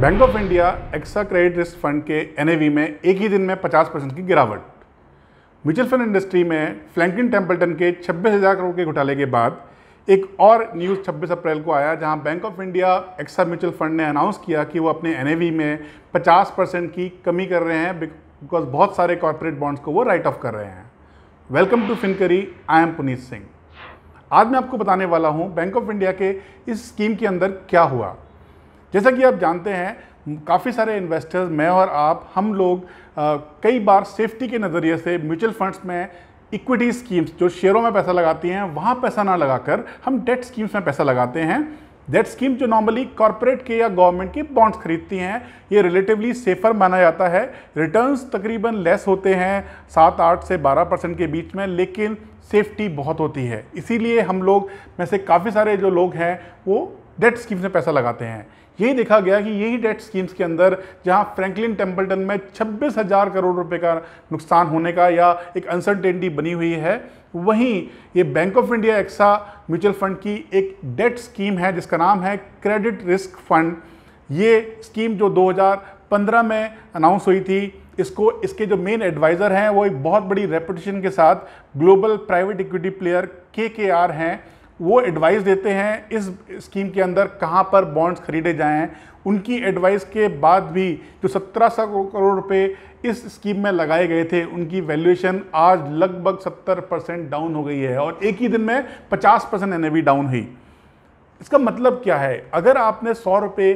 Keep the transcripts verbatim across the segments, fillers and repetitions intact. Bank of India AXA credit risk fund के NAV में एक ही दिन में पचास परसेंट की गिरावट। म्यूचुअल फंड इंडस्ट्री में फ्रैंकलिन टेम्पल्टन के छब्बीस हज़ार करोड़ के घोटाले के बाद एक और न्यूज़ छब्बीस अप्रैल को आया, जहां Bank of India AXA mutual fund ने अनाउंस किया कि वो अपने एनएवी में पचास परसेंट की कमी कर रहे हैं, बिकॉज बहुत सारे कॉर्पोरेट बॉन्ड्स को वो राइट ऑफ कर रहे हैं। Welcome to फिनकरी, I am Puneet Singh. आज मैं आपको बताने वाला हूँ बैंक ऑफ इंडिया के इस स्कीम के अंदर क्या हुआ। जैसा कि आप जानते हैं, काफ़ी सारे इन्वेस्टर्स, मैं और आप, हम लोग आ, कई बार सेफ्टी के नज़रिए से म्यूचुअल फंड्स में इक्विटी स्कीम्स जो शेयरों में पैसा लगाती हैं वहाँ पैसा ना लगाकर हम डेट स्कीम्स में पैसा लगाते हैं। डेट स्कीम जो नॉर्मली कॉर्पोरेट के या गवर्नमेंट के बॉन्ड्स खरीदती हैं, ये रिलेटिवली सेफर माना जाता है। रिटर्न्स तकरीबन लेस होते हैं, सात आठ से बारह परसेंट के बीच में, लेकिन सेफ्टी बहुत होती है। इसीलिए हम लोग में से काफ़ी सारे जो लोग हैं वो डेट स्कीम्स में पैसा लगाते हैं। यही देखा गया कि यही डेट स्कीम्स के अंदर, जहां फ्रैंकलिन टेम्पल्टन में छब्बीस हज़ार करोड़ रुपए का नुकसान होने का या एक अनसर्टेनिटी बनी हुई है, वहीं ये bank of India AXA mutual fund की एक डेट स्कीम है जिसका नाम है क्रेडिट रिस्क फंड। ये स्कीम जो दो हज़ार पंद्रह में अनाउंस हुई थी, इसको इसके जो मेन एडवाइज़र हैं वो एक बहुत बड़ी रेपुटेशन के साथ global private equity player KKR हैं। वो एडवाइस देते हैं इस स्कीम के अंदर कहाँ पर बॉन्ड्स खरीदे जाएं। उनकी एडवाइस के बाद भी जो सत्रह सौ करोड़ रुपए इस स्कीम में लगाए गए थे, उनकी वैल्यूएशन आज लगभग सत्तर परसेंट डाउन हो गई है और एक ही दिन में पचास परसेंट एनएवी डाउन हुई। इसका मतलब क्या है? अगर आपने सौ रुपये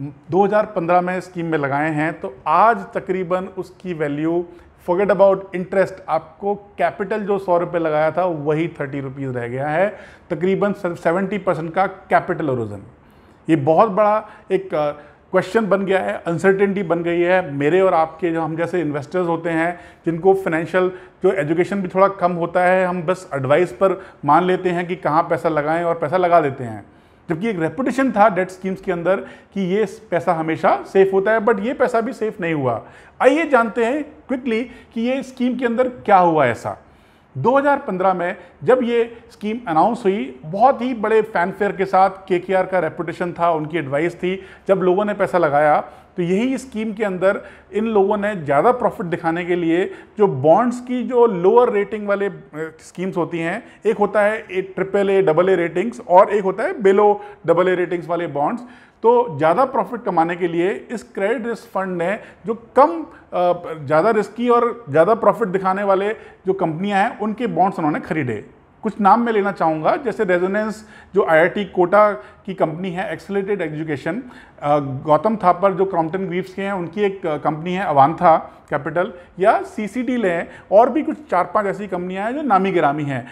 दो हज़ार पंद्रह में स्कीम में लगाए हैं तो आज तकरीबन उसकी वैल्यू, फॉरगेट अबाउट इंटरेस्ट, आपको कैपिटल जो सौ रुपये लगाया था वही थर्टी रुपीज़ रह गया है। तकरीबन सेवेंटी परसेंट का कैपिटल एरोजन। ये बहुत बड़ा एक क्वेश्चन बन गया है, अनसर्टेनिटी बन गई है मेरे और आपके, जो हम जैसे इन्वेस्टर्स होते हैं जिनको फाइनेंशियल जो एजुकेशन भी थोड़ा कम होता है, हम बस एडवाइस पर मान लेते हैं कि कहाँ पैसा लगाएँ और पैसा लगा देते हैं। जबकि एक रेपुटेशन था डेट स्कीम्स के अंदर कि ये पैसा हमेशा सेफ होता है, बट ये पैसा भी सेफ नहीं हुआ। आइए जानते हैं क्विकली कि ये स्कीम के अंदर क्या हुआ ऐसा। दो हज़ार पंद्रह में जब ये स्कीम अनाउंस हुई, बहुत ही बड़े फैनफेयर के साथ, केकेआर का रेपुटेशन था, उनकी एडवाइस थी, जब लोगों ने पैसा लगाया तो यही स्कीम के अंदर इन लोगों ने ज़्यादा प्रॉफिट दिखाने के लिए जो बॉन्ड्स की जो लोअर रेटिंग वाले स्कीम्स होती हैं, एक होता है A triple A double A ratings और एक होता है बिलो डबल ए रेटिंग्स वाले बॉन्ड्स, तो ज़्यादा प्रॉफिट कमाने के लिए इस क्रेडिट रिस्क फंड ने जो कम ज़्यादा रिस्की और ज़्यादा प्रॉफिट दिखाने वाले जो कंपनियाँ हैं उनके बॉन्ड्स उन्होंने खरीदे। कुछ नाम मैं लेना चाहूँगा, जैसे रेजोनेंस जो आईआईटी कोटा की कंपनी है, एक्सेलरेटेड एजुकेशन, गौतम थापर जो क्रॉम्पटन ग्रीव्स के हैं, उनकी एक कंपनी है अवांथा कैपिटल, या सीसीटी लें, और भी कुछ चार पांच ऐसी कंपनियां हैं जो नामी गिरामी हैं।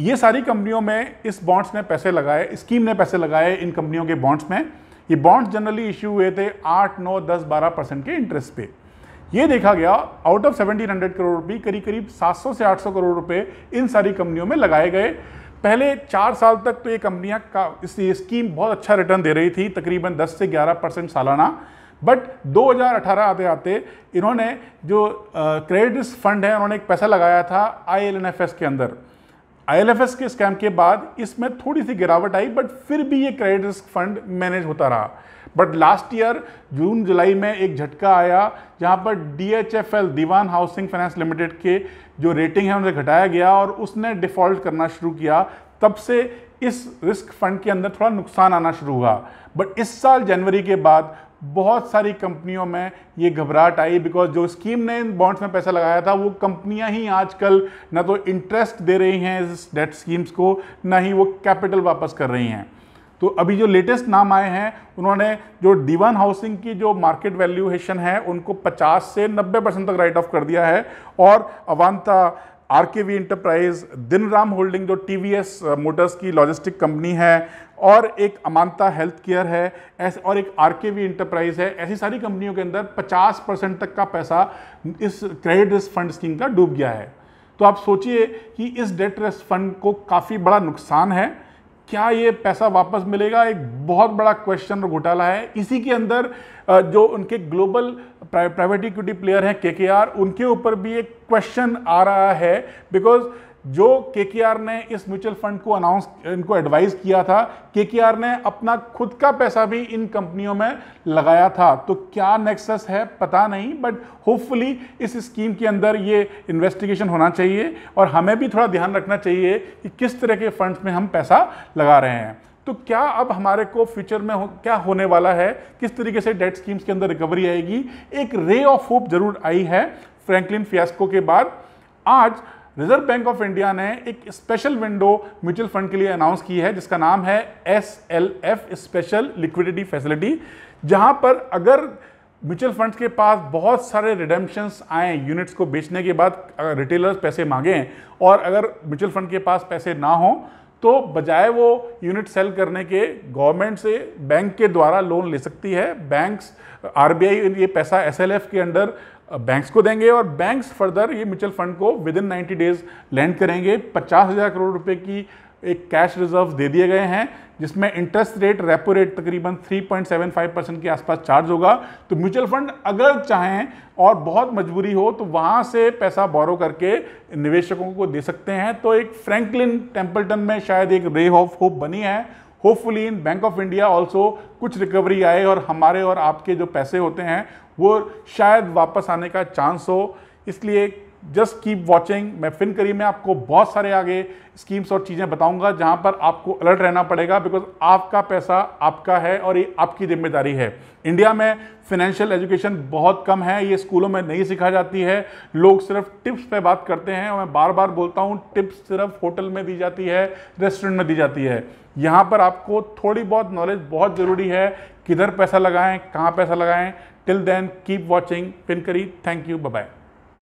ये सारी कंपनियों में इस बॉन्ड्स ने पैसे लगाए, स्कीम ने पैसे लगाए इन कंपनियों के बॉन्ड्स में। ये बॉन्ड्स जनरली इश्यू हुए थे आठ नौ दस बारह परसेंट के इंटरेस्ट पे। ये देखा गया out of seventeen hundred crore रुपये करीब करीब सात सौ से आठ सौ करोड़ रुपए इन सारी कंपनियों में लगाए गए। पहले चार साल तक तो ये कंपनियां का इस स्कीम बहुत अच्छा रिटर्न दे रही थी, तकरीबन दस से ग्यारह परसेंट सालाना, बट दो हज़ार अठारह आते आते इन्होंने जो क्रेडिट रिस्क फंड है उन्होंने एक पैसा लगाया था I L and F S के अंदर। I L and F S के स्कैम के बाद इसमें थोड़ी सी गिरावट आई, बट फिर भी ये क्रेडिट रिस्क फंड मैनेज होता रहा। बट लास्ट ईयर जून जुलाई में एक झटका आया, जहां पर D H F L Dewan housing finance limited के जो रेटिंग है उनसे घटाया गया और उसने डिफ़ॉल्ट करना शुरू किया। तब से इस रिस्क फंड के अंदर थोड़ा नुकसान आना शुरू हुआ, बट इस साल जनवरी के बाद बहुत सारी कंपनियों में ये घबराहट आई, बिकॉज जो स्कीम ने इन बॉन्ड्स में पैसा लगाया था वो कंपनियां ही आजकल ना तो इंटरेस्ट दे रही हैं इस डेट स्कीम्स को, ना ही वो कैपिटल वापस कर रही हैं। तो अभी जो लेटेस्ट नाम आए हैं, उन्होंने जो दीवान हाउसिंग की जो मार्केट वैल्यूएशन है उनको पचास से नब्बे परसेंट तक राइट ऑफ कर दिया है, और Avantha, RKV enterprise, Dinram holding जो टीवीएस मोटर्स की लॉजिस्टिक कंपनी है, और एक अमांता हेल्थ केयर है, ऐसे और एक आरकेवी इंटरप्राइज है, ऐसी सारी कंपनियों के अंदर पचास परसेंट तक का पैसा इस क्रेडिट रिस्क फंड स्कीम का डूब गया है। तो आप सोचिए कि इस डेट रिस्क फंड को काफ़ी बड़ा नुकसान है। क्या ये पैसा वापस मिलेगा? एक बहुत बड़ा क्वेश्चन और घोटाला है। इसी के अंदर जो उनके ग्लोबल प्राइवेट इक्विटी प्लेयर हैं केकेआर, उनके ऊपर भी एक क्वेश्चन आ रहा है, बिकॉज जो केकेआर ने इस म्यूचुअल फंड को अनाउंस इनको एडवाइस किया था, केकेआर ने अपना खुद का पैसा भी इन कंपनियों में लगाया था। तो क्या नेक्सस है पता नहीं, बट होपफुली इस स्कीम के अंदर ये इन्वेस्टिगेशन होना चाहिए और हमें भी थोड़ा ध्यान रखना चाहिए कि किस तरह के फंड्स में हम पैसा लगा रहे हैं। तो क्या अब हमारे को फ्यूचर में हो, क्या होने वाला है, किस तरीके से डेट स्कीम्स के अंदर रिकवरी आएगी। एक रे ऑफ होप जरूर आई है फ्रैंकलिन फियास्को के बाद। आज रिजर्व बैंक ऑफ इंडिया ने एक स्पेशल विंडो म्यूचुअल फंड के लिए अनाउंस की है जिसका नाम है S L F special liquidity facility, जहां पर अगर म्यूचुअल फंड्स के पास बहुत सारे रिडेम्पशंस आए यूनिट्स को बेचने के बाद, अगर रिटेलर्स पैसे मांगें और अगर म्यूचुअल फंड के पास पैसे ना हों तो बजाय वो यूनिट सेल करने के गवर्नमेंट से बैंक के द्वारा लोन ले सकती है। बैंक्स आर बी आई ये पैसा एस एल एफ के अंडर बैंक्स को देंगे और बैंक्स फर्दर ये म्यूचुअल फंड को within ninety days land करेंगे। पचास हज़ार करोड़ रुपए की एक कैश रिजर्व दे दिए गए हैं जिसमें इंटरेस्ट रेट रेपो रेट तकरीबन तीन पॉइंट सात पाँच परसेंट के आसपास चार्ज होगा। तो म्यूचुअल फंड अगर चाहें और बहुत मजबूरी हो तो वहाँ से पैसा बोरो करके निवेशकों को दे सकते हैं। तो एक फ्रैंकलिन टेम्पल्टन में शायद एक रे ऑफ होप बनी है। Hopefully in bank of India also कुछ रिकवरी आए और हमारे और आपके जो पैसे होते हैं वो शायद वापस आने का चांस हो। इसलिए जस्ट कीप वॉचिंग। मैं फिनकरी में आपको बहुत सारे आगे स्कीम्स और चीज़ें बताऊंगा जहां पर आपको अलर्ट रहना पड़ेगा, बिकॉज आपका पैसा आपका है और ये आपकी जिम्मेदारी है। इंडिया में फिनेंशियल एजुकेशन बहुत कम है, ये स्कूलों में नहीं सिखा जाती है। लोग सिर्फ टिप्स पे बात करते हैं और मैं बार बार बोलता हूँ टिप्स सिर्फ होटल में दी जाती है, रेस्टोरेंट में दी जाती है। यहाँ पर आपको थोड़ी बहुत नॉलेज बहुत ज़रूरी है, किधर पैसा लगाएँ, कहाँ पैसा लगाएँ। Till then keep watching फिनकरी। Thank you, bye bye.